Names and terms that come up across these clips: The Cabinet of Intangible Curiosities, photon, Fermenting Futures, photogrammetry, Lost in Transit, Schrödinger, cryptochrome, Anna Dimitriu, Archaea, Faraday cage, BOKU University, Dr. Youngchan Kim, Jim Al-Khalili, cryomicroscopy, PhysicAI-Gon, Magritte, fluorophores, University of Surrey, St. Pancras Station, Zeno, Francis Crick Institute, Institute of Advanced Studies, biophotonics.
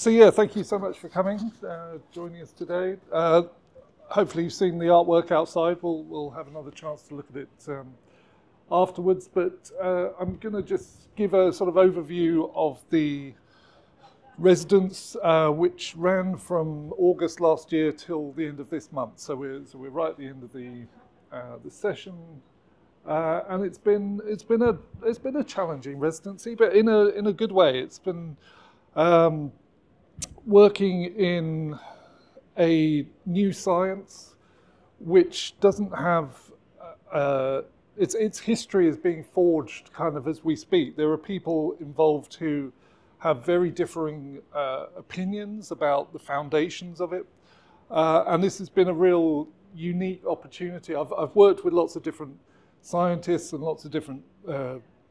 So yeah, thank you so much for coming, joining us today. Hopefully you've seen the artwork outside. We'll have another chance to look at it afterwards, but I'm going to just give a sort of overview of the residence, which ran from August last year till the end of this month. So we're right at the end of the session, and it's been a challenging residency, but in a good way. It's been working in a new science which doesn't have its history is being forged kind of as we speak. There are people involved who have very differing opinions about the foundations of it, and this has been a real unique opportunity. I've worked with lots of different scientists and lots of different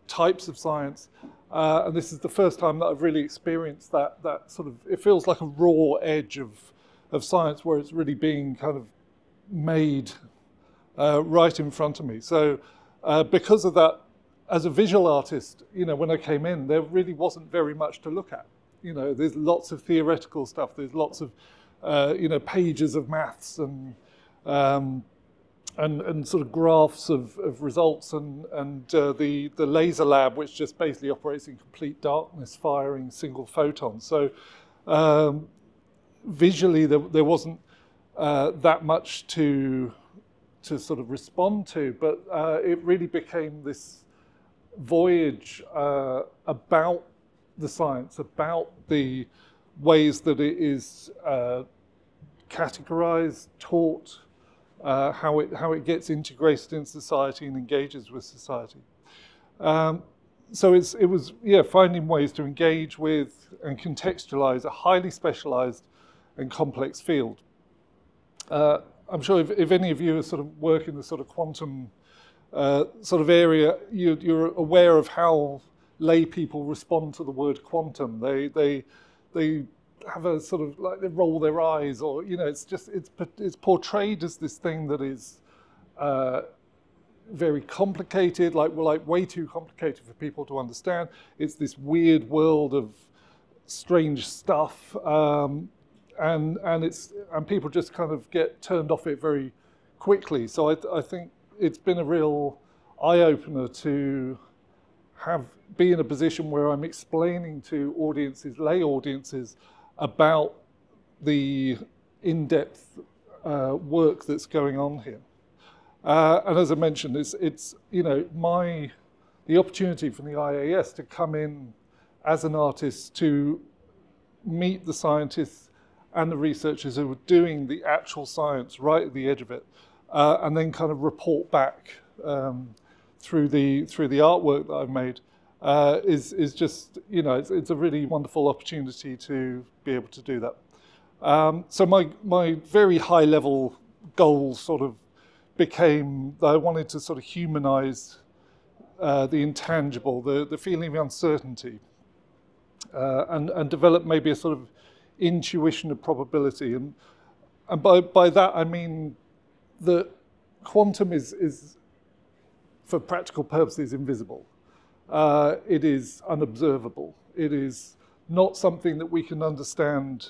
types of science, and this is the first time that I've really experienced that sort of, it feels like a raw edge of science where it's really being kind of made right in front of me. So because of that, as a visual artist, you know, when I came in, there really wasn't very much to look at. You know, there's lots of theoretical stuff. There's lots of, you know, pages of maths and sort of graphs of results and the laser lab, which just basically operates in complete darkness, firing single photons. So visually, there wasn't that much to sort of respond to, but it really became this voyage about the science, about the ways that it is categorized, taught, how it gets integrated in society and engages with society. So it was, yeah, finding ways to engage with and contextualize a highly specialized and complex field. I'm sure if any of you sort of work in the sort of quantum sort of area, you're aware of how lay people respond to the word quantum. They have a sort of, like, they roll their eyes, or, you know, it's portrayed as this thing that is very complicated, like way too complicated for people to understand. It's this weird world of strange stuff, and people just kind of get turned off it very quickly. So I think it's been a real eye-opener to be in a position where I'm explaining to audiences, lay audiences, about the in-depth work that's going on here. And as I mentioned, it's you know, the opportunity from the IAS to come in as an artist to meet the scientists and the researchers who are doing the actual science right at the edge of it, and then kind of report back through the artwork that I've made, is just, you know, it's a really wonderful opportunity to be able to do that. So my very high level goal sort of became that I wanted to sort of humanize the intangible, the feeling of uncertainty, and develop maybe a sort of intuition of probability, and by that I mean that quantum is, for practical purposes, invisible. It is unobservable. It is not something that we can understand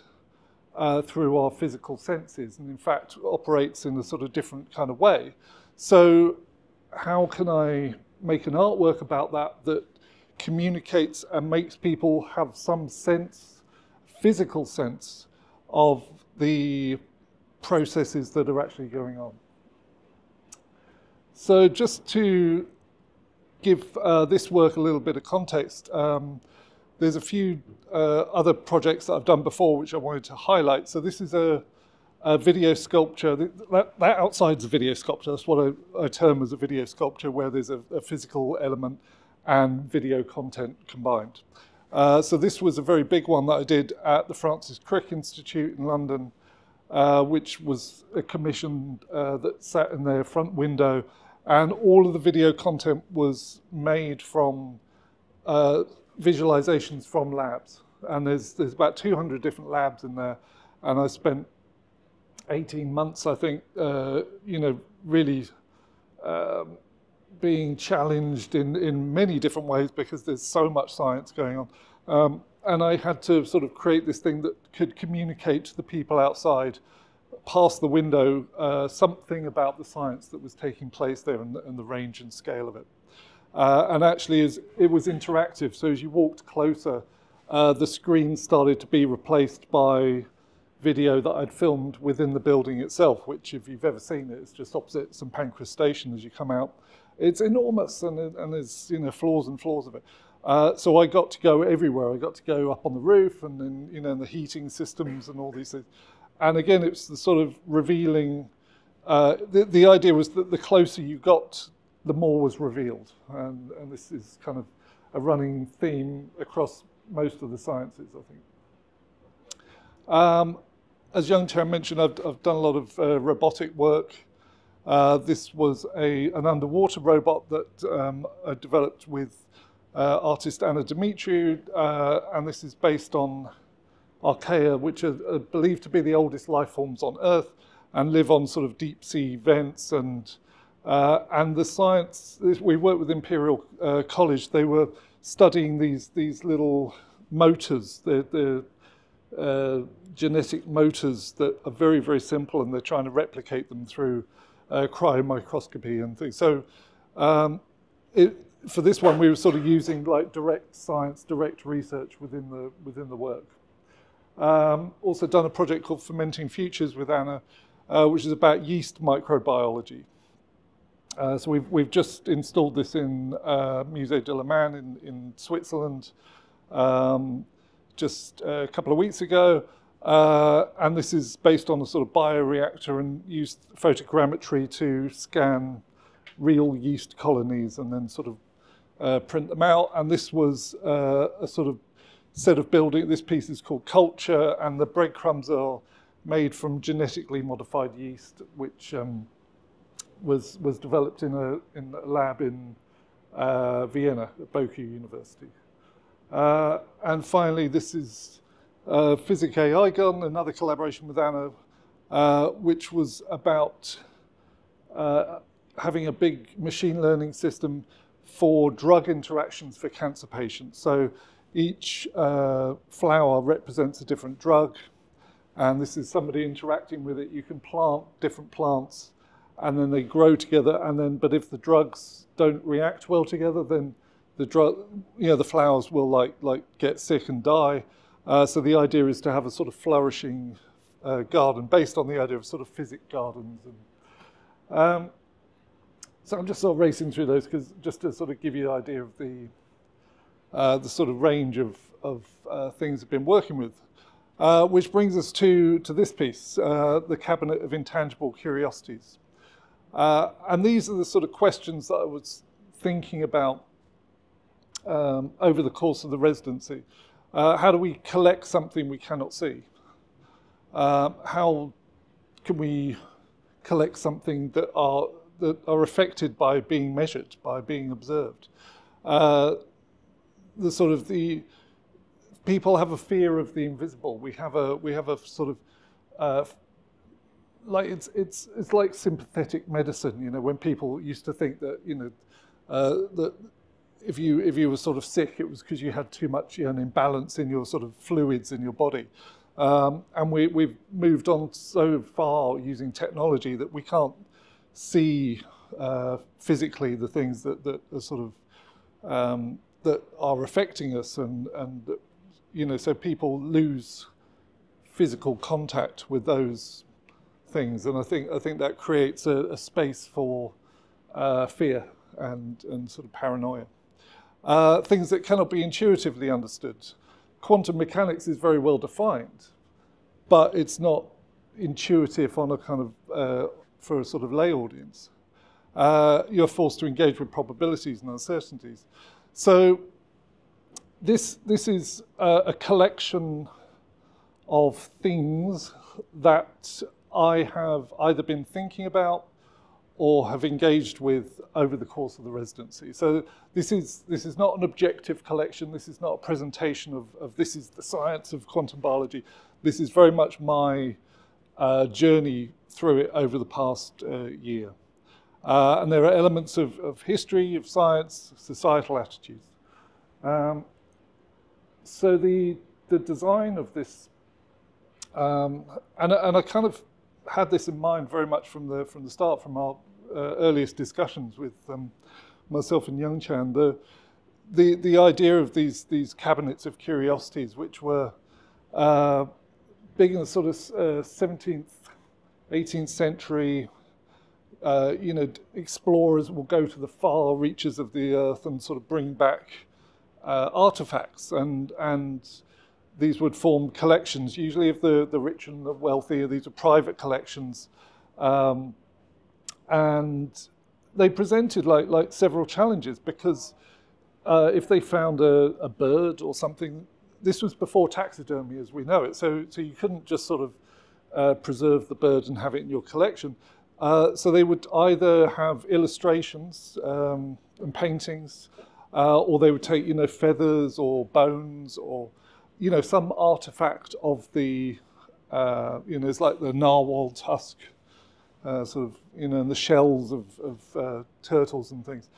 through our physical senses, and in fact operates in a sort of different kind of way. So how can I make an artwork about that communicates and makes people have some sense, physical sense, of the processes that are actually going on? So just to give this work a little bit of context, there's a few other projects that I've done before which I wanted to highlight. So this is a video sculpture. That outside's a video sculpture. That's what I term as a video sculpture, where there's a physical element and video content combined. So this was a very big one that I did at the Francis Crick Institute in London, which was a commission that sat in their front window, and all of the video content was made from visualizations from labs. And there's about 200 different labs in there, and I spent 18 months, I think, you know, really being challenged in many different ways, because there's so much science going on. and I had to sort of create this thing that could communicate to the people outside, past the window, something about the science that was taking place there and the range and scale of it. And actually, it was interactive. So as you walked closer, the screen started to be replaced by video that I'd filmed within the building itself, which, if you've ever seen it, it's just opposite St. Pancras Station as you come out. It's enormous, and there's, you know, floors and floors of it. So I got to go everywhere. I got to go up on the roof and then, you know, in the heating systems and all these things. And again, it's the sort of revealing, the idea was that the closer you got, the more was revealed. And this is kind of a running theme across most of the sciences, I think. As Youngchan mentioned, I've done a lot of robotic work. This was an underwater robot that I developed with artist Anna Dimitriu, and this is based on Archaea, which are believed to be the oldest life forms on Earth and live on sort of deep sea vents. And the science, we worked with Imperial College. They were studying these little motors, the genetic motors that are very, very simple, and they're trying to replicate them through cryomicroscopy and things. So for this one, we were sort of using like direct science, direct research within the work. Also done a project called Fermenting Futures with Anna, which is about yeast microbiology. So we've just installed this in Musée de la Man in Switzerland just a couple of weeks ago. And this is based on a sort of bioreactor and used photogrammetry to scan real yeast colonies and then sort of print them out. And this was a sort of set of building. This piece is called Culture, and the breadcrumbs are made from genetically modified yeast, which was developed in a lab in Vienna at BOKU University. And finally, this is PhysicAI-Gon, another collaboration with Anna, which was about having a big machine learning system for drug interactions for cancer patients. So each flower represents a different drug, and this is somebody interacting with it. You can plant different plants, and then they grow together. And then, but if the drugs don't react well together, then the flowers will like get sick and die. So the idea is to have a sort of flourishing garden based on the idea of sort of physic gardens. And, so I'm just sort of racing through those because just to sort of give you an idea of the sort of range of things I've been working with, which brings us to this piece, The Cabinet of Intangible Curiosities. And these are the sort of questions that I was thinking about over the course of the residency. How do we collect something we cannot see? How can we collect something that are affected by being measured, by being observed? The people have a fear of the invisible. We have a sort of like it's like sympathetic medicine. You know, when people used to think that, you know, that if you were sort of sick, it was because you had too much an imbalance in your sort of fluids in your body. And we've moved on so far using technology that we can't see physically the things that are sort of that are affecting us, and you know, so people lose physical contact with those things, and I think that creates a space for fear and sort of paranoia. Things that cannot be intuitively understood. Quantum mechanics is very well defined, but it's not intuitive on a kind of for a sort of lay audience. You're forced to engage with probabilities and uncertainties. So this is a collection of things that I have either been thinking about or have engaged with over the course of the residency. So this is not an objective collection. This is not a presentation of this is the science of quantum biology. This is very much my journey through it over the past year. And there are elements of history, of science, societal attitudes. So the design of this, and I kind of had this in mind very much from the start, from our earliest discussions with myself and Youngchan, the idea of these cabinets of curiosities, which were big in the sort of 17th, 18th century. You know, explorers will go to the far reaches of the earth and sort of bring back artifacts, and these would form collections, usually of the rich and the wealthy. These are private collections, and they presented like several challenges, because if they found a bird or something, this was before taxidermy as we know it, so you couldn't just sort of preserve the bird and have it in your collection. So they would either have illustrations and paintings, or they would take, you know, feathers or bones or, you know, some artifact of the, you know, it's like the narwhal tusk, sort of, you know, and the shells of turtles and things.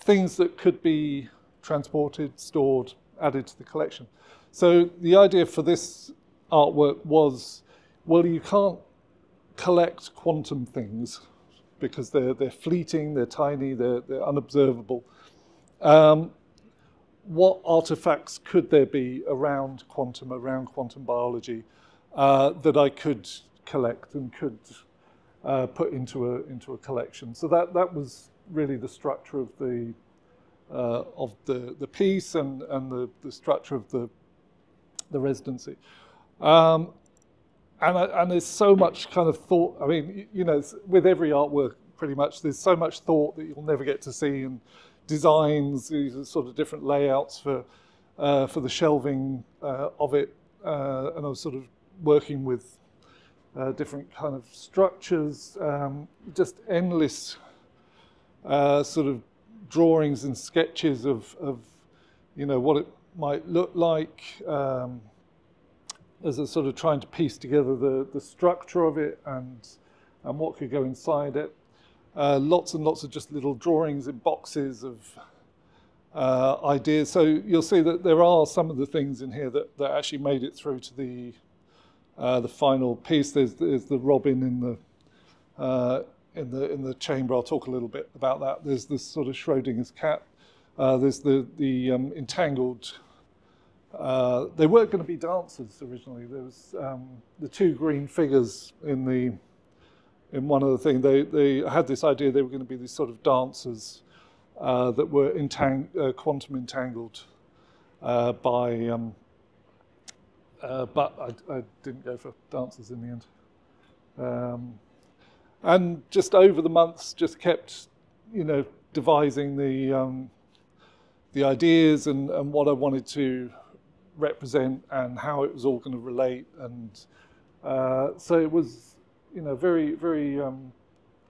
Things that could be transported, stored, added to the collection. So the idea for this artwork was, well, you can't collect quantum things because they're fleeting, they're tiny, they're unobservable. What artifacts could there be around quantum biology that I could collect and could put into a collection? So that was really the structure of the piece and the structure of the residency. And there's so much kind of thought. I mean, you know, with every artwork, pretty much, there's so much thought that you'll never get to see, and designs, these sort of different layouts for the shelving of it. And I was sort of working with different kind of structures, just endless sort of drawings and sketches of you know, what it might look like. As a sort of trying to piece together the structure of it and what could go inside it. Lots and lots of just little drawings in boxes of ideas. So you'll see that there are some of the things in here that actually made it through to the final piece. There's the robin in the chamber. I'll talk a little bit about that. There's this sort of Schrödinger's cat. There's the entangled. They weren't going to be dancers originally. There was the two green figures in one of the things. They had this idea they were going to be these sort of dancers that were quantum entangled by. But I didn't go for dancers in the end. And just over the months, just kept, you know, devising the ideas and what I wanted to represent and how it was all going to relate, and so it was, you know, very, very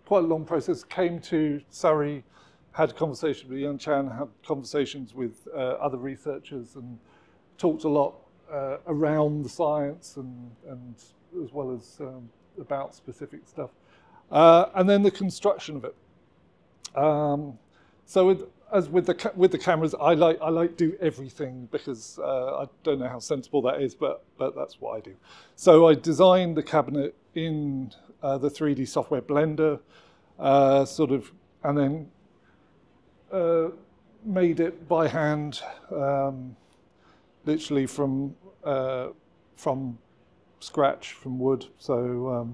quite a long process. Came to Surrey, had conversations with Youngchan, had conversations with other researchers, and talked a lot around the science and as well as about specific stuff, and then the construction of it. So with the cameras, I like do everything because I don't know how sensible that is, but that's what I do. So I designed the cabinet in the 3D software Blender, sort of, and then made it by hand, literally from scratch, from wood. So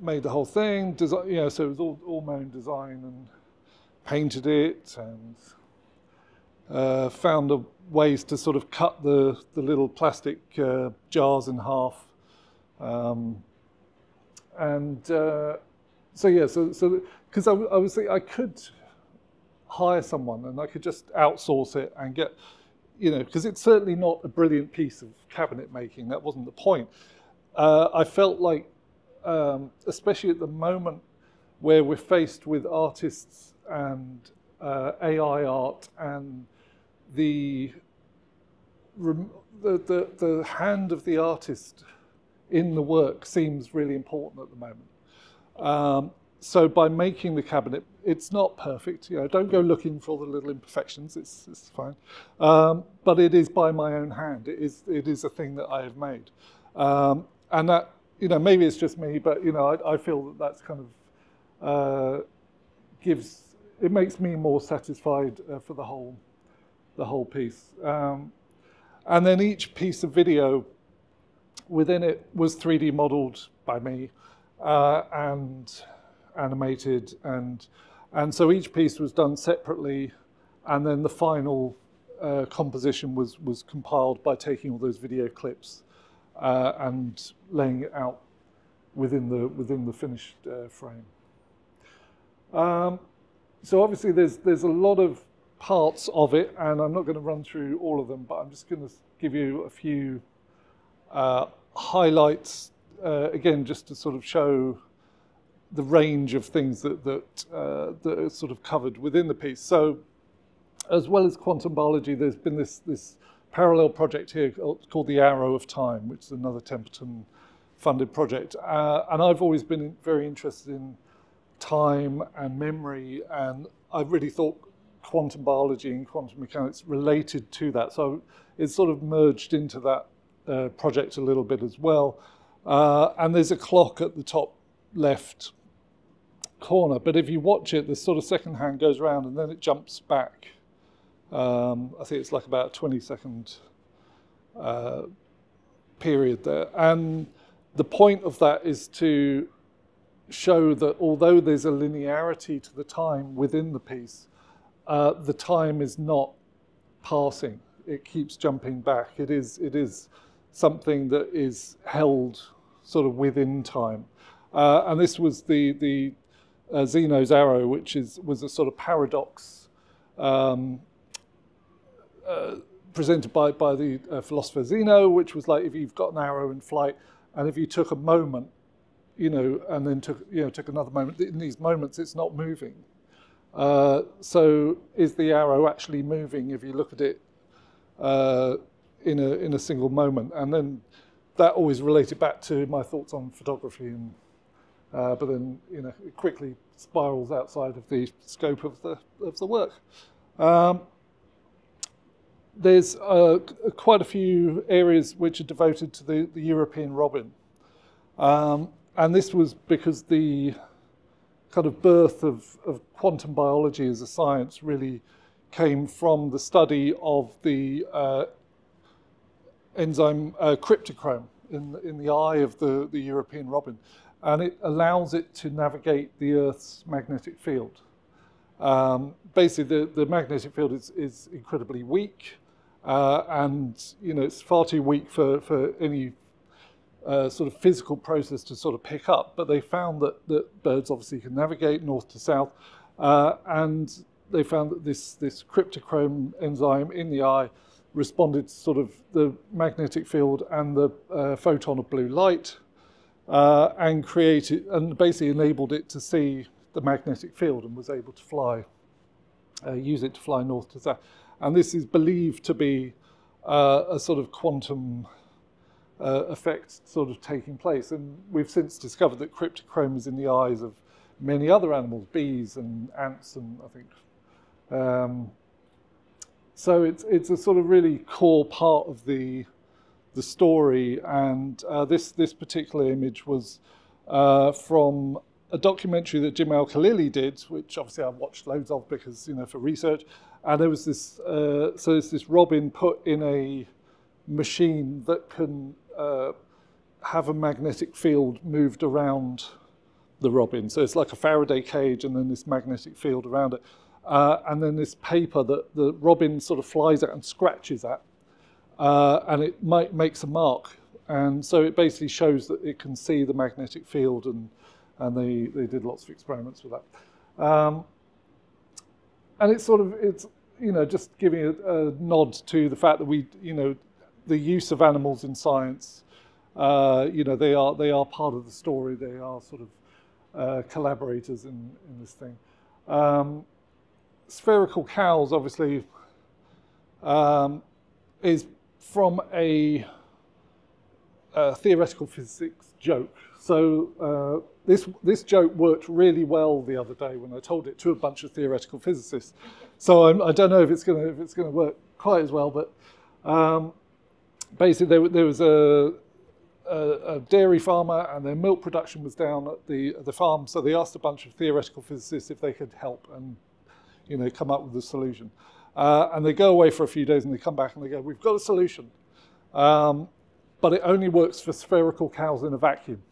made the whole thing, design, you know, so it was all my own design, and painted it, and found ways to sort of cut the little plastic jars in half, so yeah, so because I was thinking I could hire someone and I could just outsource it and get, you know, because it's certainly not a brilliant piece of cabinet making. That wasn't the point. I felt like, especially at the moment where we're faced with artists and AI art, and the hand of the artist in the work seems really important at the moment. So by making the cabinet, it's not perfect. You know, don't go looking for all the little imperfections. It's fine. But it is by my own hand. It is a thing that I have made. And that, you know, maybe it's just me, but, you know, I feel that that's kind of it makes me more satisfied for the whole piece. And then each piece of video within it was 3D modeled by me and animated, and so each piece was done separately, and then the final composition was compiled by taking all those video clips and laying it out within the finished frame. So obviously there's a lot of parts of it, and I'm not going to run through all of them, but I'm just going to give you a few highlights, again, just to sort of show the range of things that are sort of covered within the piece. So as well as quantum biology, there's been this parallel project here called the Arrow of Time, which is another Temperton-funded project. And I've always been very interested in time and memory, and I really thought quantum biology and quantum mechanics related to that. So it's sort of merged into that project a little bit as well. And there's a clock at the top left corner, but if you watch it, the sort of second hand goes around and then it jumps back. I think it's like about a 20-second period there. And the point of that is to show that although there's a linearity to the time within the piece, the time is not passing. It keeps jumping back. It is something that is held sort of within time. And this was the Zeno's Arrow, which was a sort of paradox presented by the philosopher Zeno, which was like, if you've got an arrow in flight, and if you took a moment, you know, and then took another moment, in these moments it's not moving. So is the arrow actually moving if you look at it in a single moment? And then that always related back to my thoughts on photography, and but then, you know, it quickly spirals outside of the scope of the work. There's quite a few areas which are devoted to the European robin, and this was because the kind of birth of quantum biology as a science really came from the study of the enzyme cryptochrome in the eye of the European robin. And it allows it to navigate the Earth's magnetic field. Basically, the magnetic field is incredibly weak, and, you know, it's far too weak for any sort of physical process to sort of pick up, but they found that birds obviously can navigate north to south, and they found that this cryptochrome enzyme in the eye responded to sort of the magnetic field and the photon of blue light, and created and basically enabled it to see the magnetic field and was able to fly, use it to fly north to south. And this is believed to be a sort of quantum effect sort of taking place. And we've since discovered that cryptochrome is in the eyes of many other animals, bees and ants, and I think. So it's a sort of really core part of the story. And this particular image was from a documentary that Jim Al-Khalili did, which obviously I've watched loads of because, you know, for research. And there was this, so it's this robin put in a machine that can have a magnetic field moved around the robin. So it's like a Faraday cage and then this magnetic field around it. And then this paper that the robin sort of flies at and scratches at, and it makes a mark. And so it basically shows that it can see the magnetic field, and they did lots of experiments with that. And it's sort of, it's, you know, just giving a nod to the fact that we, you know, the use of animals in science, you know, they are part of the story. They are sort of collaborators in this thing. Spherical cows, obviously, is from theoretical physics joke. So this joke worked really well the other day when I told it to a bunch of theoretical physicists. So I don't know if it's going to work quite as well, but basically there was a dairy farmer and their milk production was down at the farm, so they asked a bunch of theoretical physicists if they could help and come up with a solution. And they go away for a few days and they come back and they go, we've got a solution, but it only works for spherical cows in a vacuum.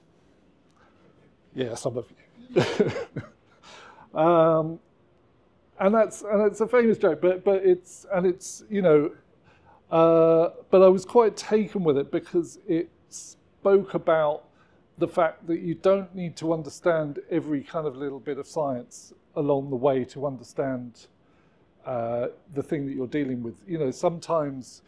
Yeah, some of you. And it's a famous joke, but it's but I was quite taken with it because it spoke about the fact that you don't need to understand every kind of little bit of science along the way to understand the thing that you're dealing with. Sometimes,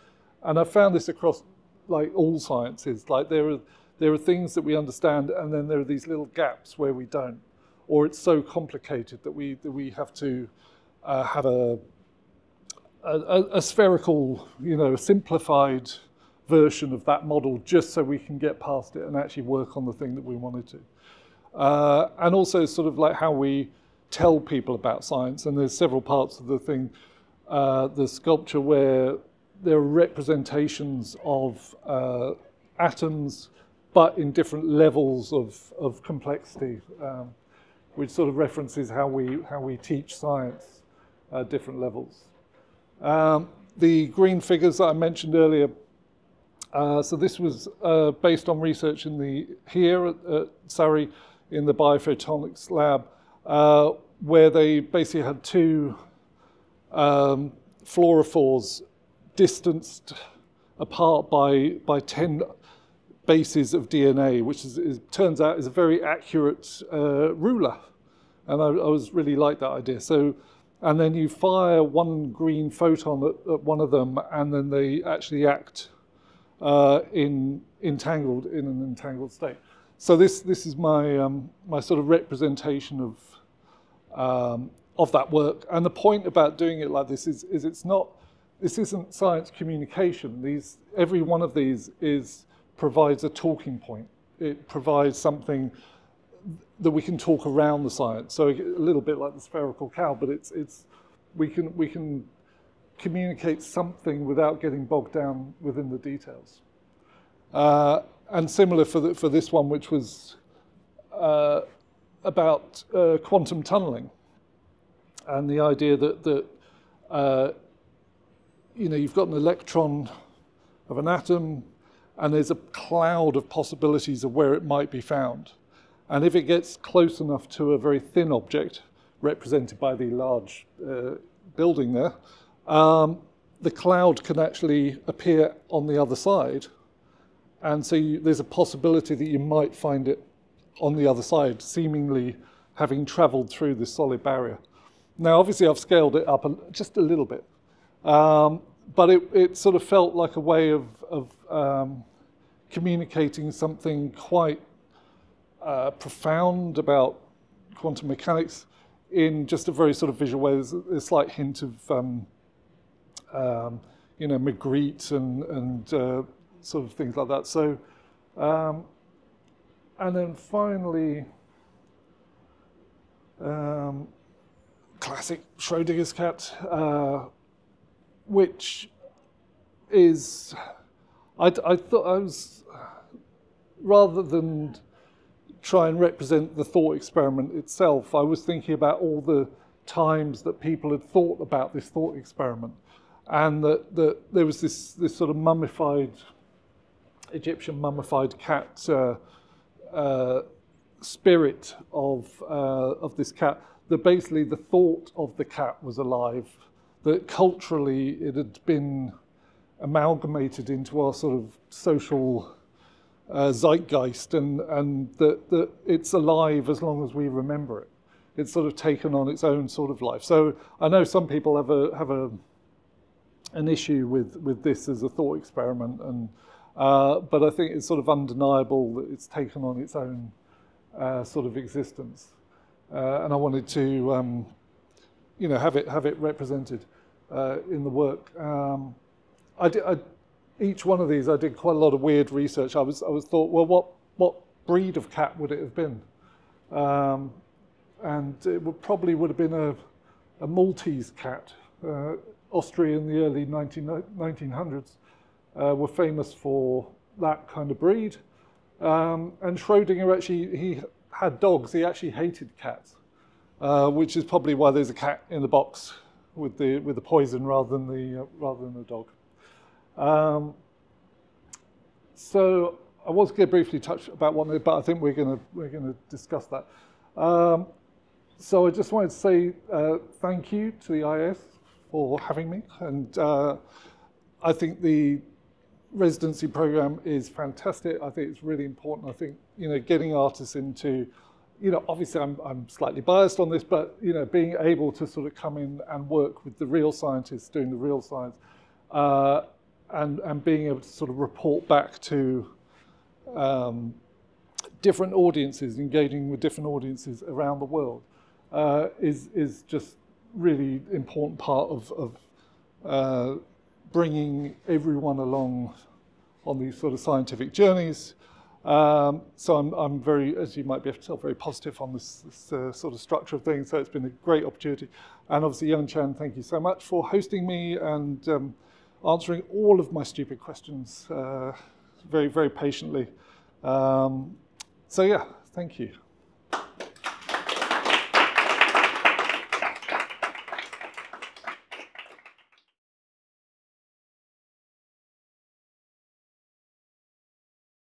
and I found this across like all sciences, like there are things that we understand, and then there are these little gaps where we don't, or it's so complicated that we have to have a spherical, simplified version of that model just so we can get past it and actually work on the thing that we wanted to. And also sort of like how we tell people about science, and there's several parts of the thing, the sculpture where there are representations of atoms, but in different levels of complexity, which sort of references how we teach science at different levels. The green figures that I mentioned earlier, so this was based on research in here at Surrey in the biophotonics lab, where they basically had two fluorophores distanced apart by 10 bases of DNA, which turns out is a very accurate ruler. And I was really like that idea. So, and then you fire one green photon at one of them, and then they actually act in an entangled state. So this is my my sort of representation of that work. And the point about doing it like this is it's not, this isn't science communication. Every one of these provides a talking point. It provides something that we can talk around the science. So a little bit like the spherical cow, but we can communicate something without getting bogged down within the details. And similar for this one, which was about quantum tunneling, and the idea that you've got an electron of an atom, and there's a cloud of possibilities of where it might be found. And if it gets close enough to a very thin object, represented by the large building there, the cloud can actually appear on the other side. And so there's a possibility that you might find it on the other side, seemingly having traveled through this solid barrier. Now, obviously, I've scaled it up just a little bit. But it sort of felt like a way of communicating something quite profound about quantum mechanics in just a very sort of visual way. There's a slight hint of Magritte and sort of things like that. So, and then finally, classic Schrödinger's cat, which is, I thought I was, rather than try and represent the thought experiment itself, I was thinking about all the times that people had thought about this thought experiment, and that there was this sort of mummified, Egyptian mummified cat spirit of this cat, that basically the thought of the cat was alive, that culturally it had been amalgamated into our sort of social zeitgeist, and that it's alive as long as we remember it. It's sort of taken on its own sort of life. So I know some people have an issue with this as a thought experiment, and but I think it's sort of undeniable that it's taken on its own sort of existence, and I wanted to have it represented in the work. I each one of these, I did quite a lot of weird research. I was thought, well, what breed of cat would it have been? And it probably would have been a Maltese cat. Austria in the early 1900s were famous for that kind of breed. And Schrödinger actually, he had dogs. He actually hated cats, which is probably why there's a cat in the box with the poison rather than the dog. So I was going to briefly touch about one, but I think we're going to discuss that. So I just wanted to say thank you to the IS for having me, and I think the residency program is fantastic. I think it's really important. I think, you know, getting artists into, you know, obviously I'm slightly biased on this, but, you know, being able to sort of come in and work with the real scientists doing the real science, and being able to sort of report back to different audiences, engaging with different audiences around the world, is just really important part of bringing everyone along on these sort of scientific journeys. So I'm very, as you might be able to tell, very positive on this sort of structure of things. So it's been a great opportunity. And obviously, Youngchan, thank you so much for hosting me and answering all of my stupid questions very, very patiently. So yeah, thank you.